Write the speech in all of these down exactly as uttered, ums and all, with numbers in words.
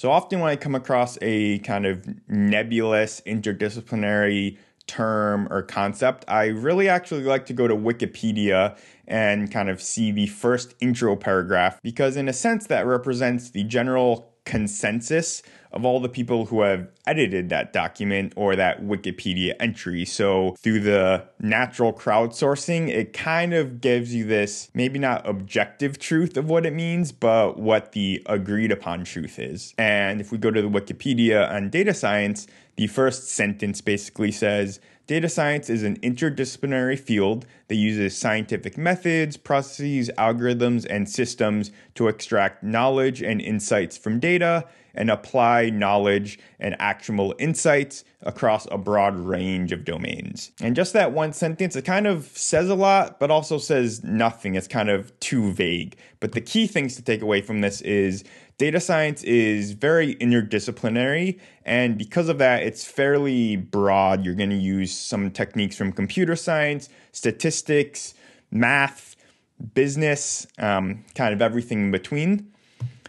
So often when I come across a kind of nebulous interdisciplinary term or concept, I really actually like to go to Wikipedia and kind of see the first intro paragraph, because in a sense that represents the general consensus of all the people who have edited that document or that Wikipedia entry. So through the natural crowdsourcing, it kind of gives you this maybe not objective truth of what it means, but what the agreed upon truth is. And if we go to the Wikipedia on data science, the first sentence basically says, data science is an interdisciplinary field that uses scientific methods, processes, algorithms, and systems to extract knowledge and insights from data and apply knowledge and actionable insights across a broad range of domains. And just that one sentence, it kind of says a lot, but also says nothing. It's kind of too vague. But the key things to take away from this is data science is very interdisciplinary, and because of that, it's fairly broad. You're going to use some techniques from computer science, statistics, math, business, um, kind of everything in between.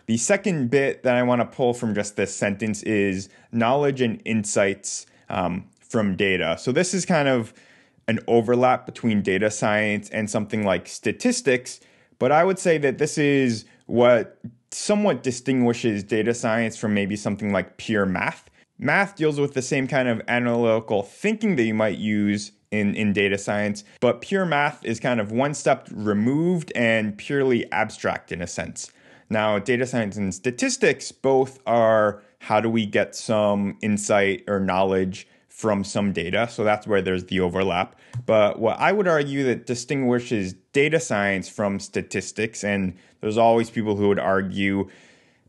The second bit that I want to pull from just this sentence is knowledge and insights um, from data. So this is kind of an overlap between data science and something like statistics, but I would say that this is what somewhat distinguishes data science from maybe something like pure math. Math deals with the same kind of analytical thinking that you might use in, in data science, but pure math is kind of one step removed and purely abstract in a sense. Now, data science and statistics both are how do we get some insight or knowledge from some data. So that's where there's the overlap. But what I would argue that distinguishes data science from statistics, and there's always people who would argue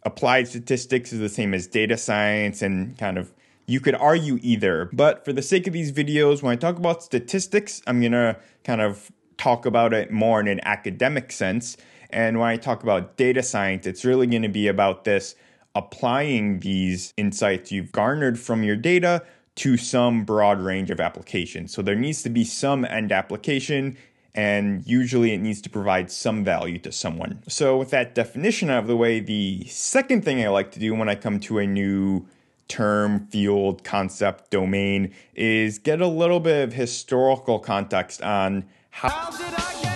applied statistics is the same as data science, and kind of you could argue either. But for the sake of these videos, when I talk about statistics, I'm going to kind of talk about it more in an academic sense. And when I talk about data science, it's really going to be about this applying these insights you've garnered from your data to some broad range of applications. So there needs to be some end application, and usually it needs to provide some value to someone. So with that definition out of the way, the second thing I like to do when I come to a new term, field, concept, domain is get a little bit of historical context on how, how did I get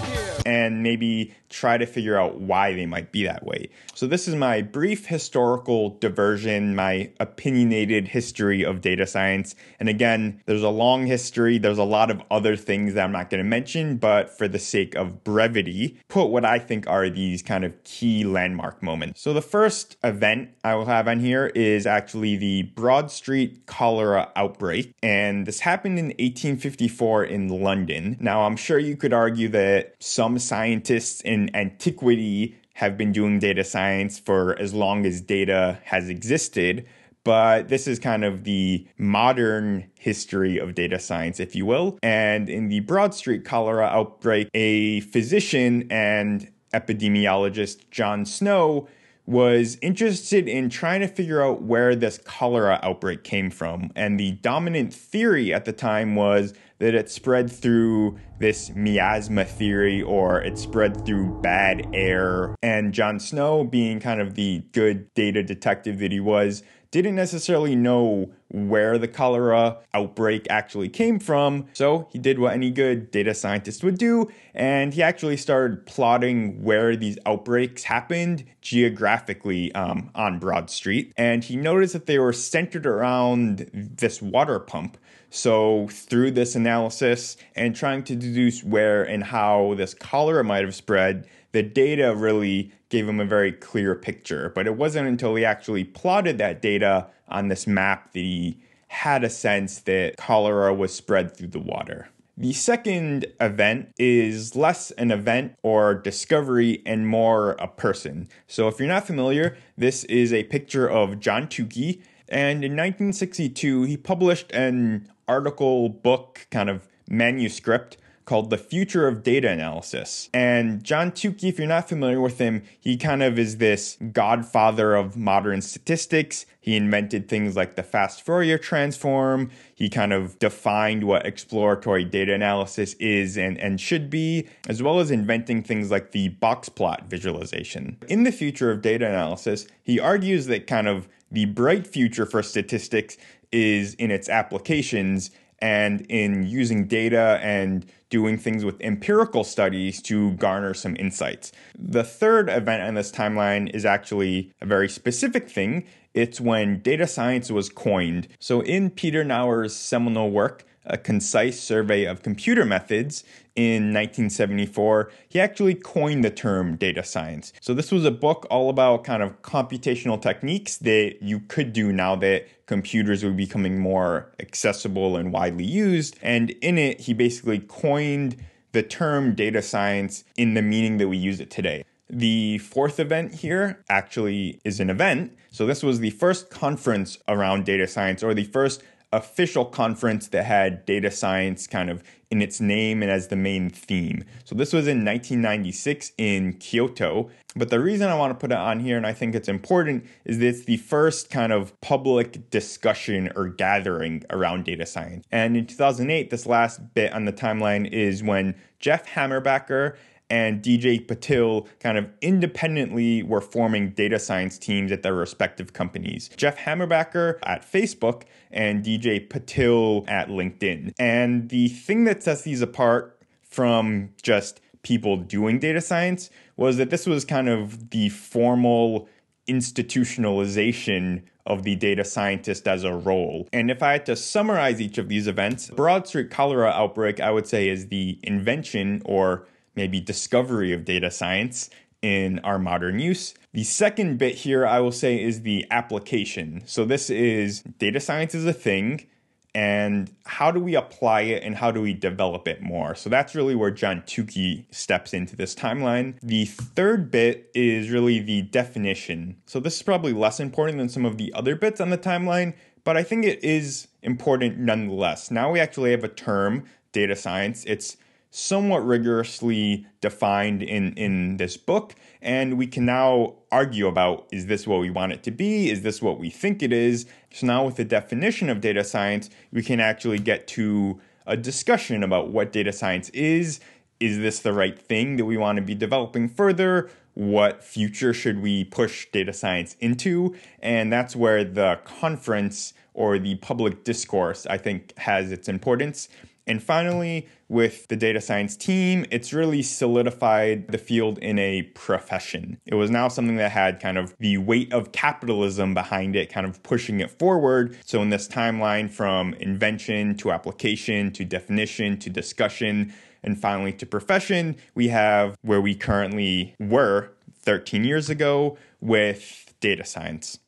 and maybe try to figure out why they might be that way. So this is my brief historical diversion, my opinionated history of data science. And again, there's a long history. There's a lot of other things that I'm not going to mention, but for the sake of brevity, put what I think are these kind of key landmark moments. So the first event I will have on here is actually the Broad Street cholera outbreak. And this happened in eighteen fifty-four in London. Now, I'm sure you could argue that some scientists in antiquity have been doing data science for as long as data has existed, but this is kind of the modern history of data science, if you will. And in the Broad Street cholera outbreak, a physician and epidemiologist, John Snow, was interested in trying to figure out where this cholera outbreak came from. And the dominant theory at the time was that it spread through this miasma theory, or it spread through bad air. And John Snow, being kind of the good data detective that he was, didn't necessarily know where the cholera outbreak actually came from. So he did what any good data scientist would do, and he actually started plotting where these outbreaks happened geographically um, on Broad Street. And he noticed that they were centered around this water pump. So through this analysis and trying to deduce where and how this cholera might have spread, the data really gave him a very clear picture. But it wasn't until he actually plotted that data on this map that he had a sense that cholera was spread through the water. The second event is less an event or discovery and more a person. So if you're not familiar, this is a picture of John Tukey. And in nineteen sixty-two, he published an article, book, kind of manuscript called The Future of Data Analysis. And John Tukey, if you're not familiar with him, he kind of is this godfather of modern statistics. He invented things like the fast Fourier transform. He kind of defined what exploratory data analysis is and, and should be, as well as inventing things like the box plot visualization. In The Future of Data Analysis, he argues that kind of The bright future for statistics is in its applications and in using data and doing things with empirical studies to garner some insights. The third event on this timeline is actually a very specific thing. It's when data science was coined. So in Peter Naur's seminal work, A Concise Survey of Computer Methods, in nineteen seventy-four, he actually coined the term data science. So this was a book all about kind of computational techniques that you could do now that computers were becoming more accessible and widely used. And in it, he basically coined the term data science in the meaning that we use it today. The fourth event here actually is an event. So this was the first conference around data science, or the first official conference that had data science kind of in its name and as the main theme. So this was in nineteen ninety-six in Kyoto. But the reason I want to put it on here, and I think it's important, is that it's the first kind of public discussion or gathering around data science. And in two thousand eight, this last bit on the timeline is when Jeff Hammerbacker and D J Patil kind of independently were forming data science teams at their respective companies. Jeff Hammerbacker at Facebook and D J Patil at LinkedIn. And the thing that sets these apart from just people doing data science was that this was kind of the formal institutionalization of the data scientist as a role. And if I had to summarize each of these events, Broad Street cholera outbreak, I would say, is the invention or maybe discovery of data science in our modern use. The second bit here, I will say, is the application. So this is data science is a thing, and how do we apply it and how do we develop it more? So that's really where John Tukey steps into this timeline. The third bit is really the definition. So this is probably less important than some of the other bits on the timeline, but I think it is important nonetheless. Now we actually have a term, data science. It's somewhat rigorously defined in, in this book. And we can now argue about, is this what we want it to be? Is this what we think it is? So now with the definition of data science, we can actually get to a discussion about what data science is. Is this the right thing that we want to be developing further? What future should we push data science into? And that's where the conference or the public discourse, I think, has its importance. And finally, with the data science team, it's really solidified the field in a profession. It was now something that had kind of the weight of capitalism behind it, kind of pushing it forward. So in this timeline, from invention to application to definition to discussion, and finally to profession, we have where we currently were thirteen years ago with data science.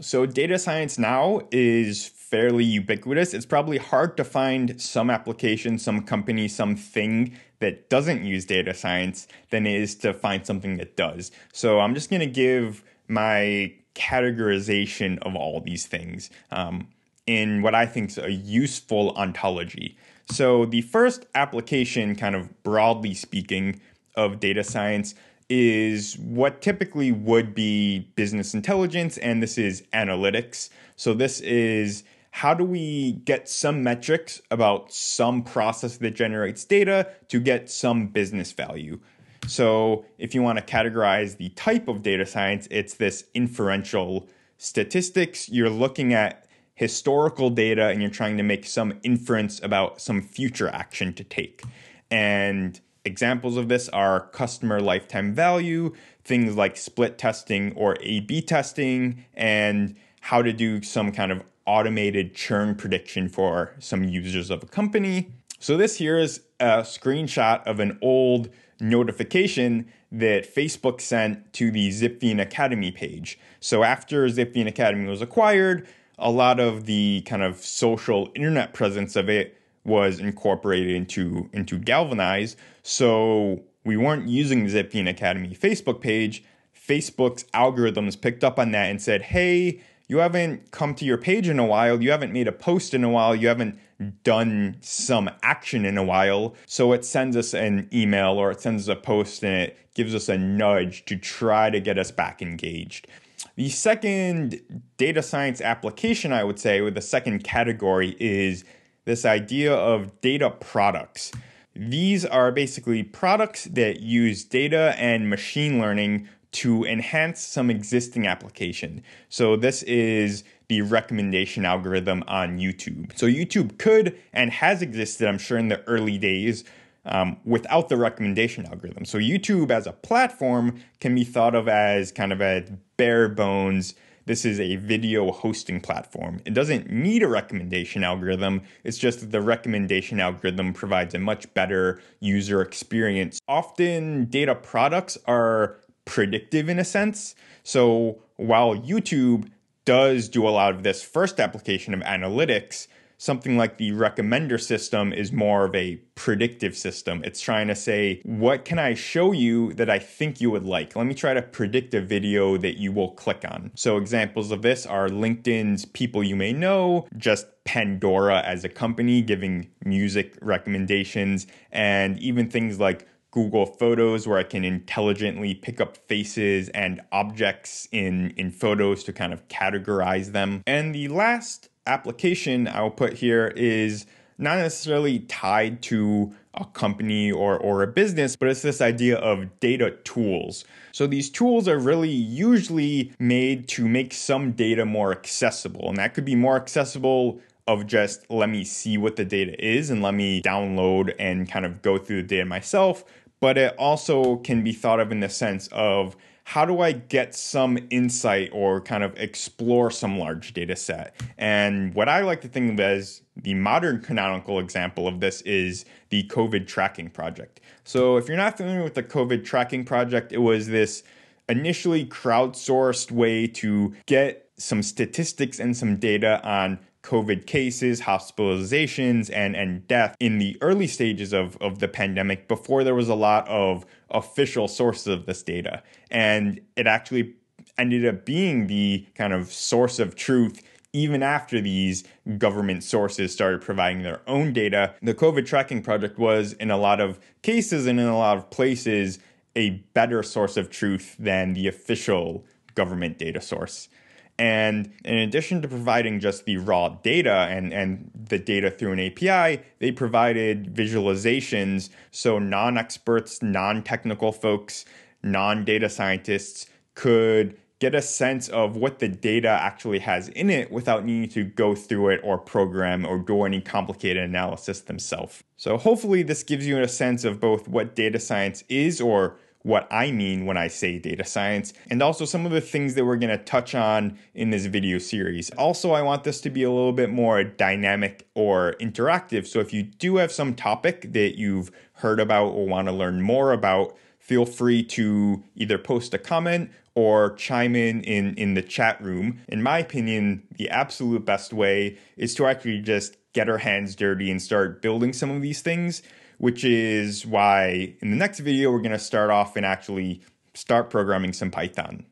So data science now is fairly ubiquitous. It's probably hard to find some application, some company, some thing that doesn't use data science than it is to find something that does. So I'm just going to give my categorization of all these things um, in what I think is a useful ontology. So the first application, kind of broadly speaking, of data science is what typically would be business intelligence, and this is analytics. So this is, how do we get some metrics about some process that generates data to get some business value? So if you want to categorize the type of data science, it's this inferential statistics. You're looking at historical data and you're trying to make some inference about some future action to take. And examples of this are customer lifetime value, things like split testing or A B testing, and how to do some kind of automated churn prediction for some users of a company. So this here is a screenshot of an old notification that Facebook sent to the Zipfian Academy page. So after Zipfian Academy was acquired, a lot of the kind of social internet presence of it was incorporated into, into Galvanize. So we weren't using the Zipfian Academy Facebook page. Facebook's algorithms picked up on that and said, hey, you haven't come to your page in a while. You haven't made a post in a while. You haven't done some action in a while. So it sends us an email or it sends us a post and it gives us a nudge to try to get us back engaged. The second data science application, I would say, with the second category is this idea of data products. These are basically products that use data and machine learning to enhance some existing application. So this is the recommendation algorithm on YouTube. So YouTube could and has existed, I'm sure, in the early days um, without the recommendation algorithm. So YouTube as a platform can be thought of as kind of a bare bones, this is a video hosting platform. It doesn't need a recommendation algorithm. It's just that the recommendation algorithm provides a much better user experience. Often data products are predictive in a sense. So while YouTube does do a lot of this first application of analytics, something like the recommender system is more of a predictive system. It's trying to say, what can I show you that I think you would like? Let me try to predict a video that you will click on. So examples of this are LinkedIn's People You May Know, just Pandora as a company giving music recommendations, and even things like Google Photos, where I can intelligently pick up faces and objects in, in photos to kind of categorize them. And the last application I'll put here is not necessarily tied to a company or, or a business, but it's this idea of data tools. So these tools are really usually made to make some data more accessible, and that could be more accessible of just let me see what the data is and let me download and kind of go through the data myself. But it also can be thought of in the sense of how do I get some insight or kind of explore some large data set? And what I like to think of as the modern canonical example of this is the COVID Tracking Project. So if you're not familiar with the COVID Tracking Project, it was this initially crowdsourced way to get some statistics and some data on COVID cases, hospitalizations, and, and death in the early stages of, of the pandemic before there was a lot of official sources of this data. And it actually ended up being the kind of source of truth even after these government sources started providing their own data. The COVID Tracking Project was, in a lot of cases and in a lot of places, a better source of truth than the official government data source. And in addition to providing just the raw data and, and the data through an A P I, they provided visualizations so non-experts, non-technical folks, non-data scientists could get a sense of what the data actually has in it without needing to go through it or program or do any complicated analysis themselves. So hopefully this gives you a sense of both what data science is, or what I mean when I say data science, and also some of the things that we're going to touch on in this video series. Also, I want this to be a little bit more dynamic or interactive. So if you do have some topic that you've heard about or want to learn more about, feel free to either post a comment or chime in, in in the chat room. In my opinion, the absolute best way is to actually just get our hands dirty and start building some of these things, which is why in the next video, we're going to start off and actually start programming some Python.